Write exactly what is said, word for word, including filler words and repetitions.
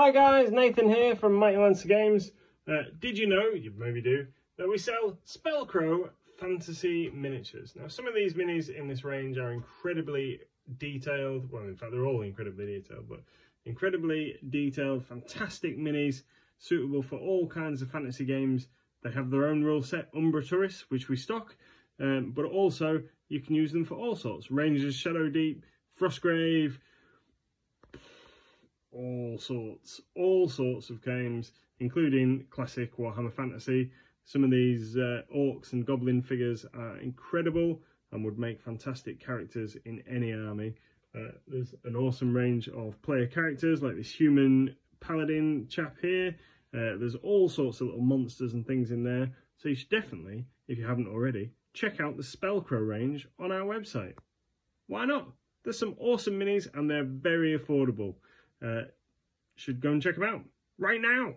Hi guys, Nathan here from Mighty Lancer Games. Uh, did you know, you maybe do, that we sell Spellcrow fantasy miniatures. Now some of these minis in this range are incredibly detailed, well in fact they're all incredibly detailed, but incredibly detailed, fantastic minis suitable for all kinds of fantasy games. They have their own rule set, Umbra Turris, which we stock, um, but also you can use them for all sorts. Rangers, Shadow Deep, Frostgrave, all sorts all sorts of games, including classic Warhammer Fantasy. Some of these uh, orcs and goblin figures are incredible and would make fantastic characters in any army. Uh, there's an awesome range of player characters like this human paladin chap here. Uh, there's all sorts of little monsters and things in there, so you should definitely, if you haven't already, check out the Spellcrow range on our website. Why not? There's some awesome minis and they're very affordable. Uh, should go and check them out right now.